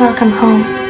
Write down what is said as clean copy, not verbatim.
Welcome home.